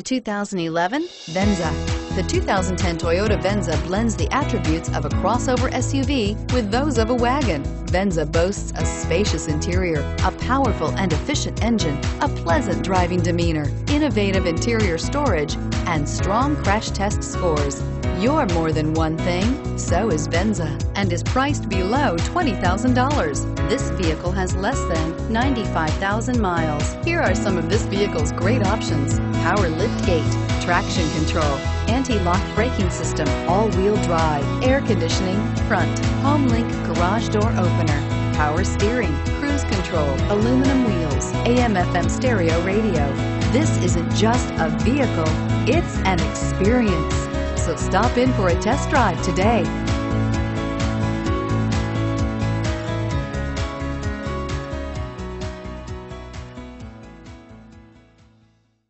The 2011 Venza. The 2010 Toyota Venza blends the attributes of a crossover SUV with those of a wagon. Venza boasts a spacious interior, a powerful and efficient engine, a pleasant driving demeanor, innovative interior storage, and strong crash test scores. You're more than one thing, so is Venza, and is priced below $20,000. This vehicle has less than 95,000 miles. Here are some of this vehicle's great options: power liftgate, traction control, anti-lock braking system, all-wheel drive, air conditioning, front, HomeLink garage door opener, power steering, cruise control, aluminum wheels, AM/FM stereo radio. This isn't just a vehicle, it's an experience. So stop in for a test drive today.